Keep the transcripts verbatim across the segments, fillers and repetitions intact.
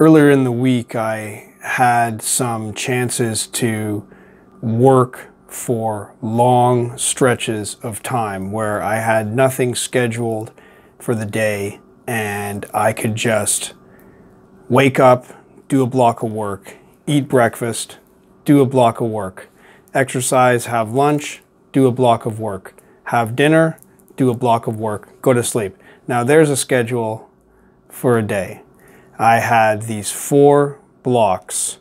Earlier in the week, I had some chances to work for long stretches of time where I had nothing scheduled for the day and I could just wake up, do a block of work, eat breakfast, do a block of work, exercise, have lunch, do a block of work, have dinner, do a block of work, go to sleep. Now there's a schedule for a day. I had these four blocks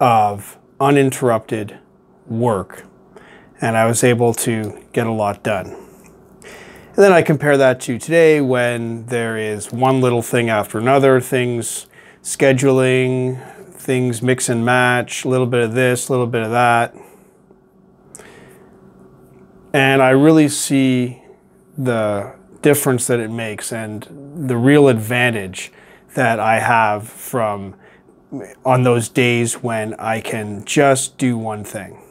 of uninterrupted work and I was able to get a lot done. And then I compare that to today when there is one little thing after another, things scheduling, things mix and match, a little bit of this, a little bit of that. And I really see the difference that it makes and the real advantage that I have from on those days when I can just do one thing.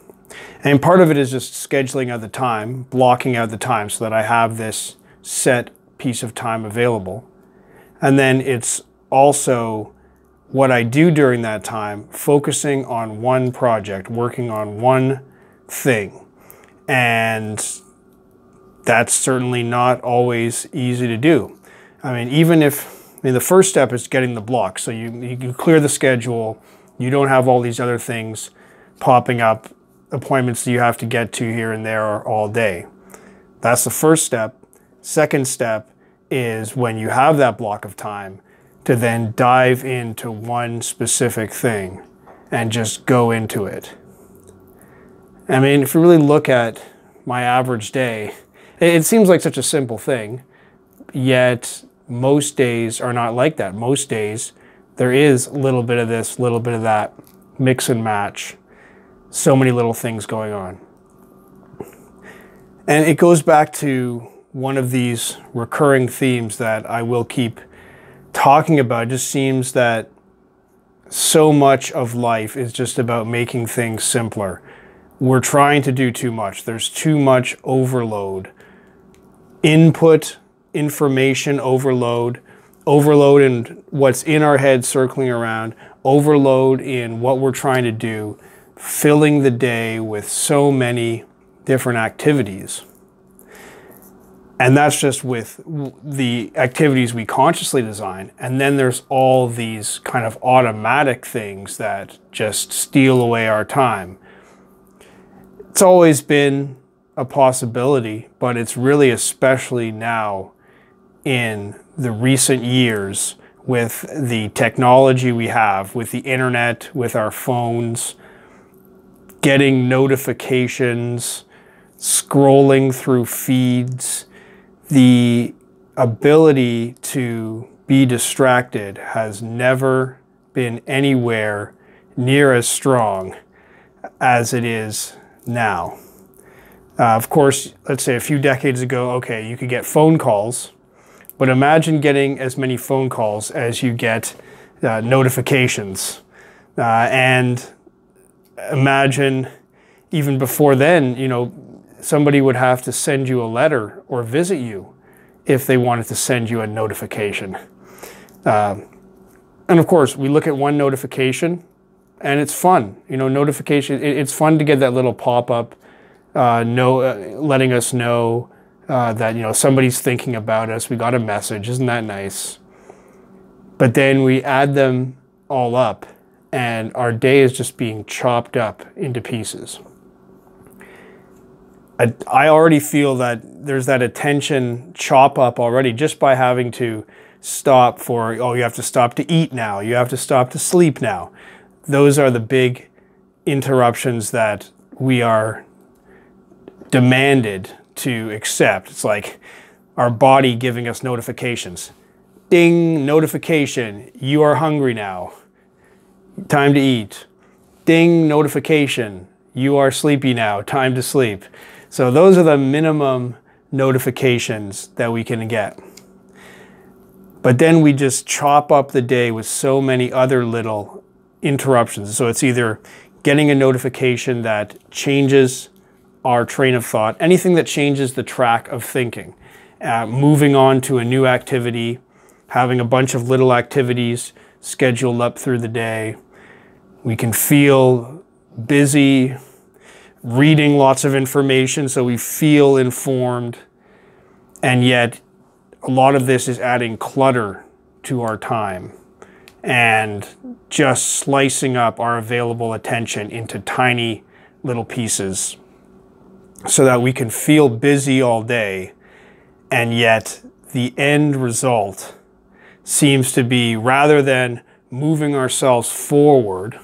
And part of it is just scheduling out the time, blocking out the time so that I have this set piece of time available. And then it's also what I do during that time, focusing on one project, working on one thing. And that's certainly not always easy to do. I mean, even if I mean, the first step is getting the block. So you, you can clear the schedule. You don't have all these other things popping up, appointments that you have to get to here and there all day. That's the first step. Second step is when you have that block of time to then dive into one specific thing and just go into it. I mean, if you really look at my average day, it, it seems like such a simple thing, yet most days are not like that. Most days, there is a little bit of this, a little bit of that, mix and match. So many little things going on. And it goes back to one of these recurring themes that I will keep talking about. It just seems that so much of life is just about making things simpler. We're trying to do too much. There's too much overload. Input, information overload, overload in what's in our head circling around, overload in what we're trying to do, filling the day with so many different activities. And that's just with the activities we consciously design. And then there's all these kind of automatic things that just steal away our time. It's always been a possibility, but it's really especially now in the recent years with the technology we have, with the internet, with our phones, getting notifications, scrolling through feeds, the ability to be distracted has never been anywhere near as strong as it is now. Uh, of course, let's say a few decades ago, okay, you could get phone calls, but imagine getting as many phone calls as you get uh, notifications. Uh, and imagine even before then, you know, somebody would have to send you a letter or visit you if they wanted to send you a notification. Um, and of course, we look at one notification and it's fun. You know, notification, it, it's fun to get that little pop-up Uh, no, uh, letting us know uh, that, you know, somebody's thinking about us. We got a message. Isn't that nice? But then we add them all up and our day is just being chopped up into pieces. I, I already feel that there's that attention chop up already just by having to stop for, oh, you have to stop to eat now. You have to stop to sleep now. Those are the big interruptions that we are demanded to accept. It's like our body giving us notifications. Ding, notification, you are hungry now, time to eat. Ding, notification, you are sleepy now, time to sleep. So those are the minimum notifications that we can get. But then we just chop up the day with so many other little interruptions. So it's either getting a notification that changes our train of thought, anything that changes the track of thinking, uh, moving on to a new activity, having a bunch of little activities scheduled up through the day. We can feel busy reading lots of information, so we feel informed, and yet a lot of this is adding clutter to our time and just slicing up our available attention into tiny little pieces so that we can feel busy all day, and yet the end result seems to be, rather than moving ourselves forward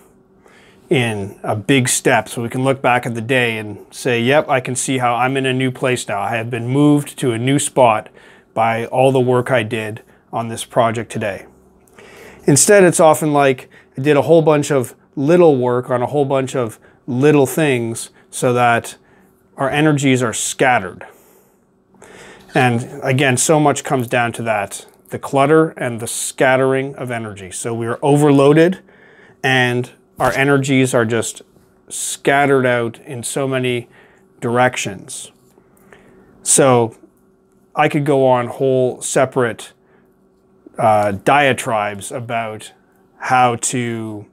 in a big step so we can look back at the day and say, yep, I can see how I'm in a new place now. I have been moved to a new spot by all the work I did on this project today. Instead, it's often like I did a whole bunch of little work on a whole bunch of little things so that our energies are scattered. And again, so much comes down to that, the clutter and the scattering of energy. So we are overloaded and our energies are just scattered out in so many directions. So I could go on whole separate uh, diatribes about how to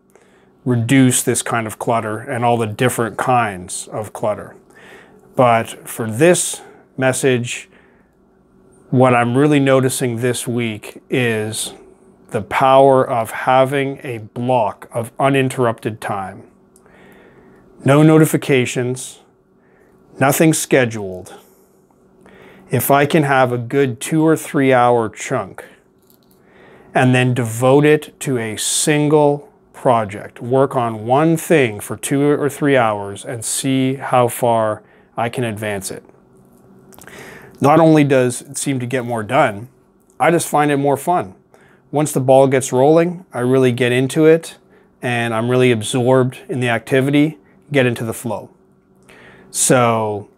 reduce this kind of clutter and all the different kinds of clutter. But for this message, what I'm really noticing this week is the power of having a block of uninterrupted time. No notifications, nothing scheduled. If I can have a good two or three hour chunk and then devote it to a single project, work on one thing for two or three hours and see how far I can advance it. Not only does it seem to get more done, I just find it more fun. Once the ball gets rolling, I really get into it and I'm really absorbed in the activity, get into the flow. So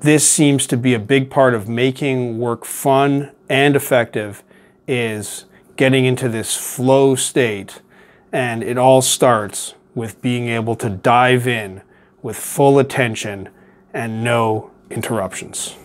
this seems to be a big part of making work fun and effective, is getting into this flow state. And it all starts with being able to dive in with full attention and no interruptions.